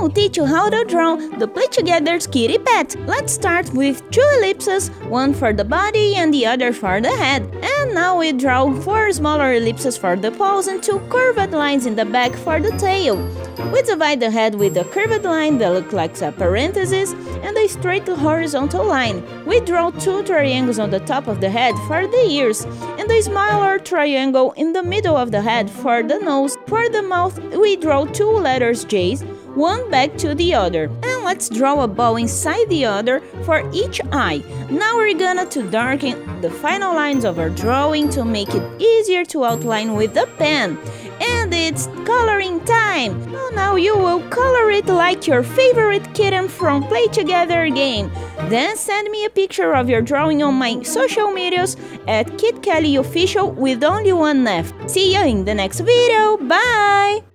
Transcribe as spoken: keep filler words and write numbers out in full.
will teach you how to draw the Play Together's kitty pet. Let's start with two ellipses, one for the body and the other for the head. And now we draw four smaller ellipses for the paws and two curved lines in the back for the tail. We divide the head with a curved line that looks like a parenthesis and a straight horizontal line. We draw two triangles on the top of the head for the ears and a smaller triangle in the middle of the head for the nose. For the mouth, we draw two letters J's, one back to the other. And let's draw a ball inside the other for each eye. Now we're gonna to darken the final lines of our drawing to make it easier to outline with the pen. And it's coloring time! So now you will color it like your favorite kitten from Play Together game. Then send me a picture of your drawing on my social medias at Kit Kelly Official with only one F. See you in the next video, bye!